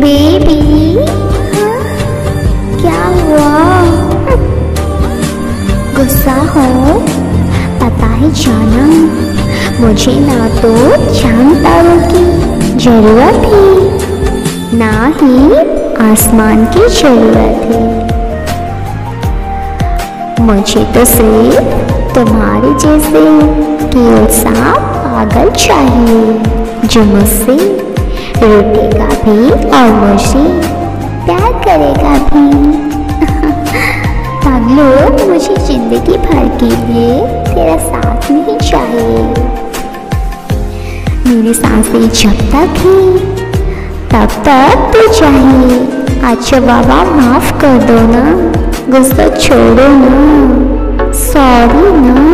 Baby क्या हुआ? गुस्सा हो? पता है जानम, मुझे ना तो चांद तारों की जरूरत थी ना ही आसमान की जरूरत थी। मुझे तो सिर्फ तुम्हारे जैसे क्यूट सा पागल चाहिए जो मुझसे रोटेगा भी और मुझे प्यार करेगा भी। पागलों, मुझे जिंदगी भर के लिए तेरा साथ नहीं चाहिए। मेरी सांसें जब तक ही तब तक तो चाहिए। अच्छा बाबा माफ कर दो ना, गुस्सा छोड़ो ना, सॉरी ना।